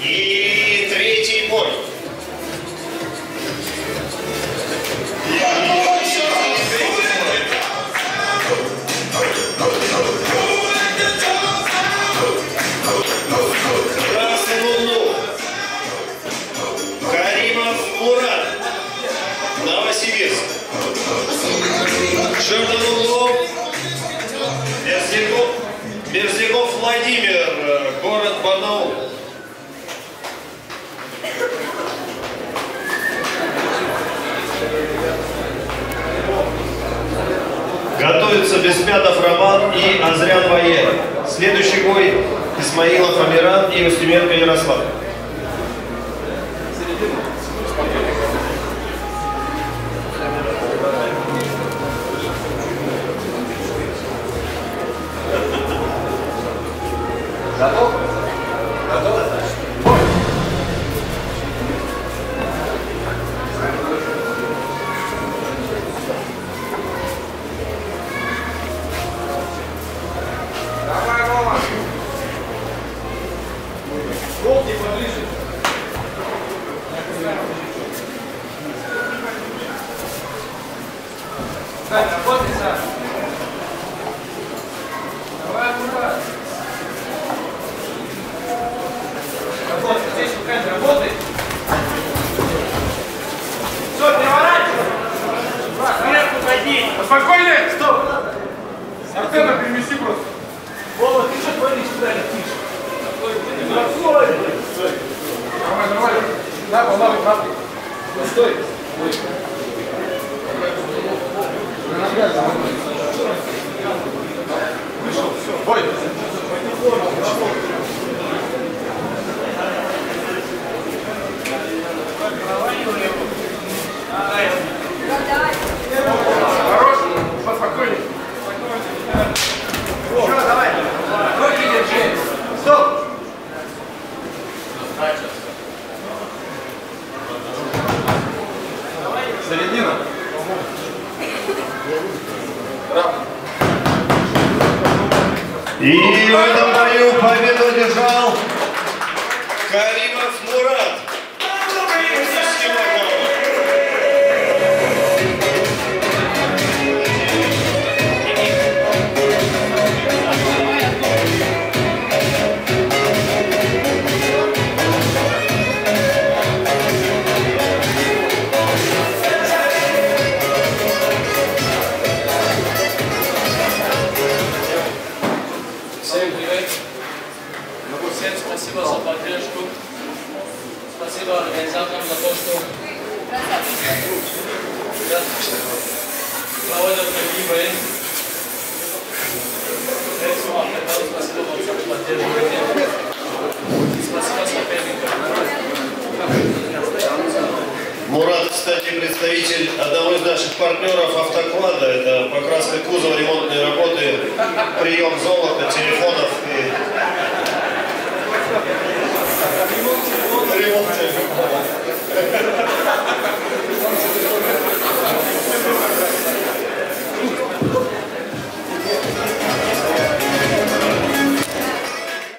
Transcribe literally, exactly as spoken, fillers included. И третий бой. Красный луну. Каримов Мурат. Новосибирск. Черный луну. Мерзляков. Мерзляков Владимир. Город Барнаул. Готовятся Беспятов Роман и Азрян Ваея. Следующий бой – Исмаила Амиран и Устюменко Ярослав. Готов? Готов? И в этом бою победу держал Каримов Мурат. Спасибо организаторам за то, что проводят такие бои. Спасибо вам за поддержку. Спасибо соперникам. Мурат, кстати, представитель одного из наших партнеров Автоклада. Это покраска кузова, ремонтные работы, прием золота, телефонов и... Ремонт.